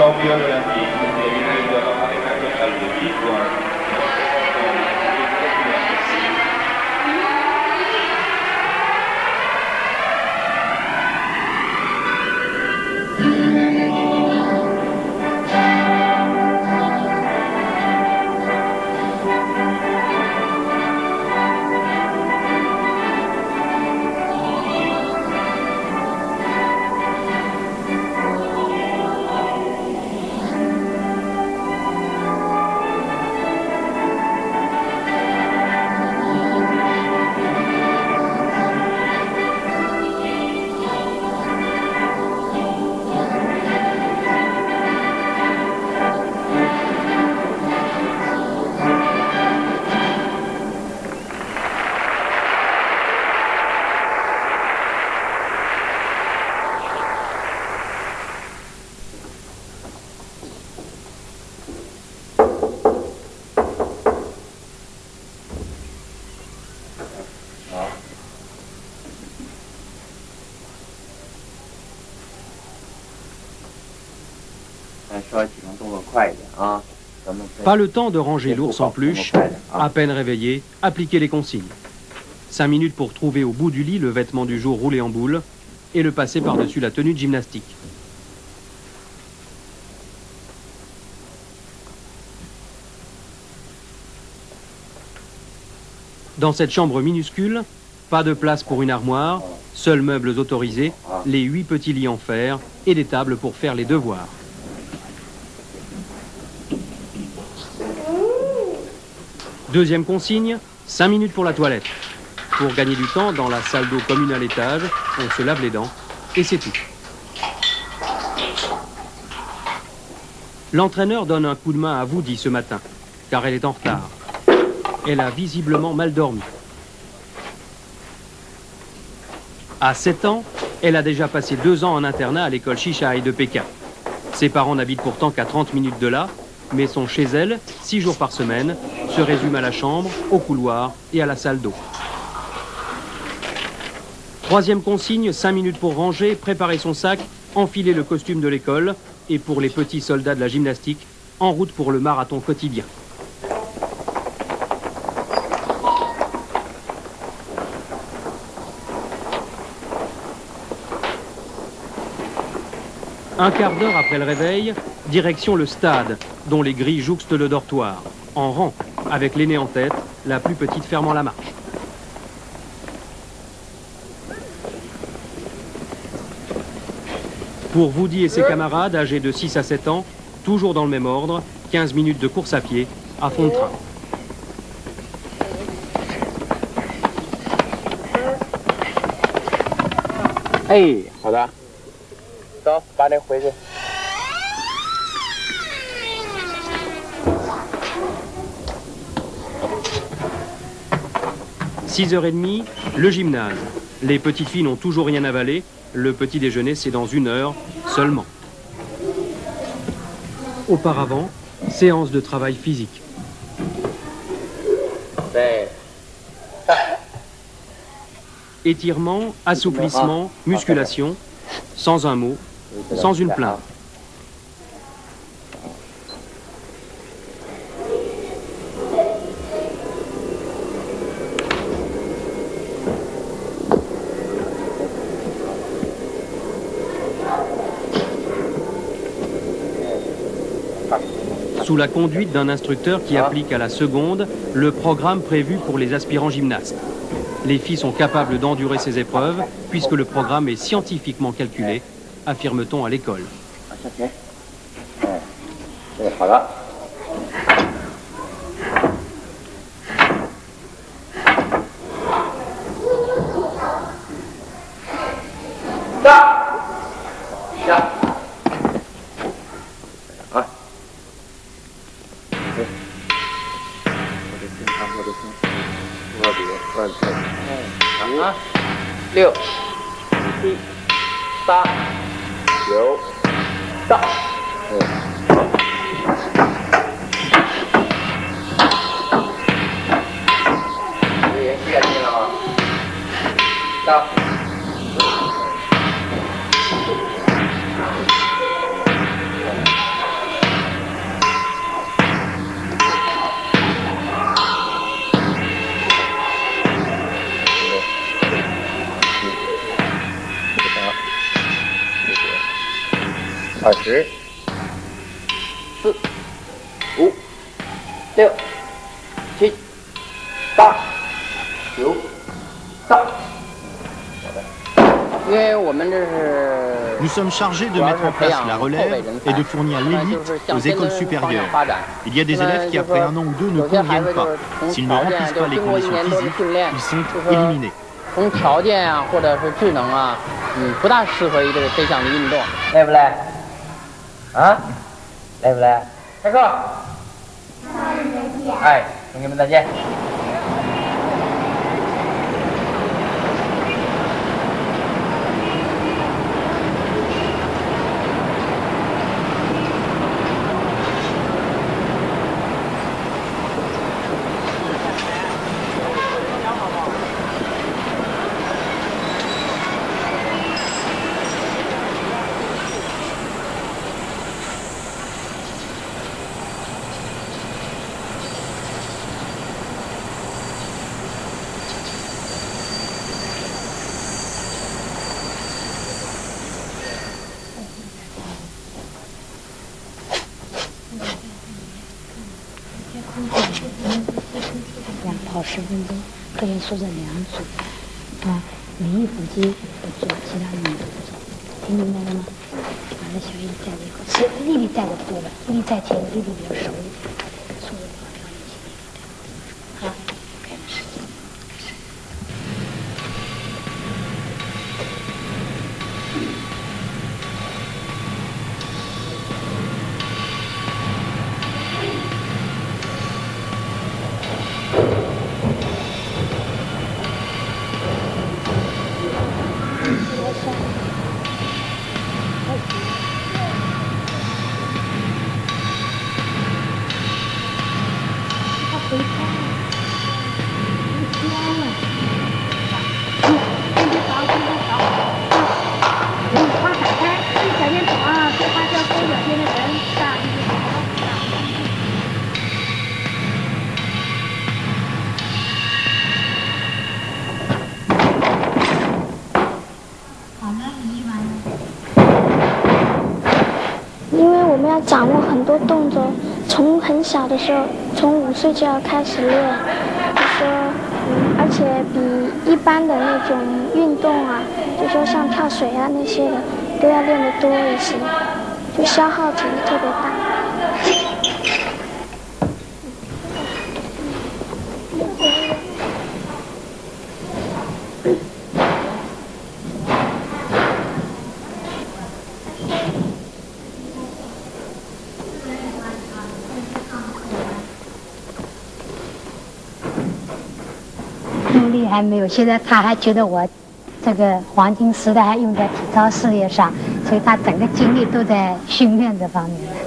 champion olympique, il est médaille d'or avec un total de 10 points. Pas le temps de ranger l'ours en peluche, à peine réveillé, appliquer les consignes. 5 minutes pour trouver au bout du lit le vêtement du jour roulé en boule et le passer par-dessus la tenue de gymnastique. Dans cette chambre minuscule, pas de place pour une armoire, seuls meubles autorisés, les 8 petits lits en fer et des tables pour faire les devoirs. Deuxième consigne, 5 minutes pour la toilette. Pour gagner du temps, dans la salle d'eau commune à l'étage, on se lave les dents et c'est tout. L'entraîneur donne un coup de main à Woody ce matin, car elle est en retard. Elle a visiblement mal dormi. À 7 ans, elle a déjà passé 2 ans en internat à l'école Shishai de Pékin. Ses parents n'habitent pourtant qu'à 30 minutes de là, mais sont chez elle 6 jours par semaine, se résume à la chambre, au couloir et à la salle d'eau. Troisième consigne, 5 minutes pour ranger, préparer son sac, enfiler le costume de l'école et pour les petits soldats de la gymnastique, en route pour le marathon quotidien. Un quart d'heure après le réveil, direction le stade, dont les grilles jouxtent le dortoir, en rang, avec l'aînée en tête, la plus petite fermant la marche. Pour Woody et ses camarades, âgés de 6 à 7 ans, toujours dans le même ordre, 15 minutes de course à pied, à fond de train. Hey, voilà. « 6h30, le gymnase. Les petites filles n'ont toujours rien avalé. Le petit déjeuner, c'est dans 1 heure seulement. Auparavant, séance de travail physique. Étirement, assouplissement, musculation, sans un mot. Sans une plainte. Sous la conduite d'un instructeur qui applique à la seconde le programme prévu pour les aspirants gymnastes. Les filles sont capables d'endurer ces épreuves puisque le programme est scientifiquement calculé, affirme-t-on à l'école. 20、4、5、6、7、8、9、10。Nous sommes chargés de mettre en place la relève et de fournir l'élite aux écoles supérieures. Il y a des élèves qui, après un an ou deux, ne conviennent pas. S'ils ne remplissent pas les conditions physiques, ils sont éliminés.10分钟，各人缩成2组，啊，每一腹肌不做，其他你们都不做，听明白了吗？完了，小丽带一个，其实丽丽带的多了，丽丽带前，丽丽比较熟，所以我要一起。好，开始。掌握很多动作，从很小的时候，从5岁就要开始练。就说，而且比一般的那种运动啊，就说像跳水啊那些的，都要练得多一些，就消耗体力特别大。 还没有，现在他还觉得我这个黄金时代还用在体操事业上，所以他整个精力都在训练这方面。